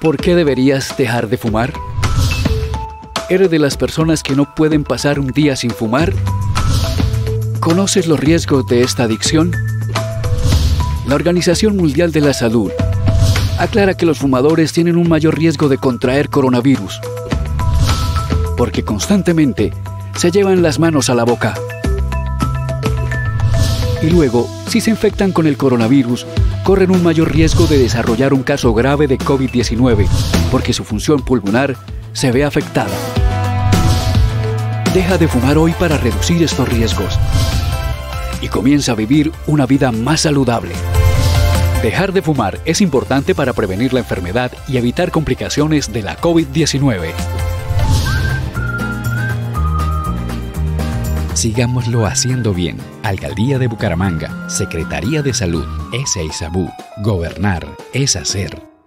¿Por qué deberías dejar de fumar? ¿Eres de las personas que no pueden pasar un día sin fumar? ¿Conoces los riesgos de esta adicción? La Organización Mundial de la Salud aclara que los fumadores tienen un mayor riesgo de contraer coronavirus porque constantemente se llevan las manos a la boca. Y luego, si se infectan con el coronavirus, corren un mayor riesgo de desarrollar un caso grave de COVID-19 porque su función pulmonar se ve afectada. Deja de fumar hoy para reducir estos riesgos y comienza a vivir una vida más saludable. Dejar de fumar es importante para prevenir la enfermedad y evitar complicaciones de la COVID-19. Sigámoslo haciendo bien. Alcaldía de Bucaramanga, Secretaría de Salud, es ISABU. Gobernar es hacer.